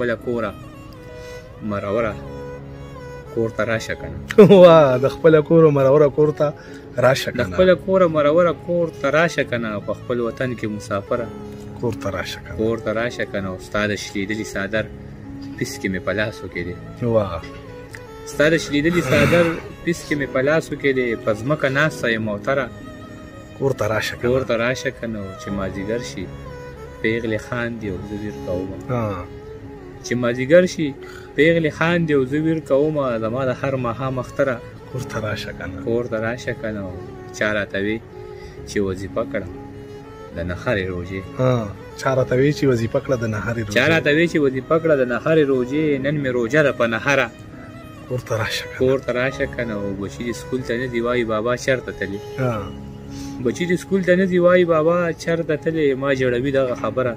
خپل کوره مروره کور ته راشه کنه. واه د خپل کوره مروره کور ته راشه کنه، د خپل کوره مروره کور ته راشه کنه، په خپل وطن کې مسافره کور ته راشه کنه، کور ته راشه کنه. استاد شلیدلی صادر پیس کې مې په لاسو کې دی. واه استاد شلیدلی صادر پیس کې مې په لاسو کې دی، په ځمکه ناسته یم موتره کور ته راشه کنه، کور ته راشه کنه. چې مازیګر شي پیغلې خاندي او زه بیرته ومه، چې مازیګر شي پیغلې خاندي او زه بیرته ومه، زما د هر ماښام اختره کور ته راشه کنه، کور ته راشه کنه. چا راته وي چې وظیفه کړم د نهرې روژې، چا راته وي چې وظیفه کړه د نهرې روژې، چا راته وي چې وظیفه کړه د نهرې روژې. نن مې روژه ده په نهره، کور ته راشه کنه، کور ته راشه کنه. او بچي دې سکول ته نه دي وایي بابا چېرته تلي، بچی دې سکول ته نه دي وایي بابا چېرته تلې، ما جوړوي دغه خبره.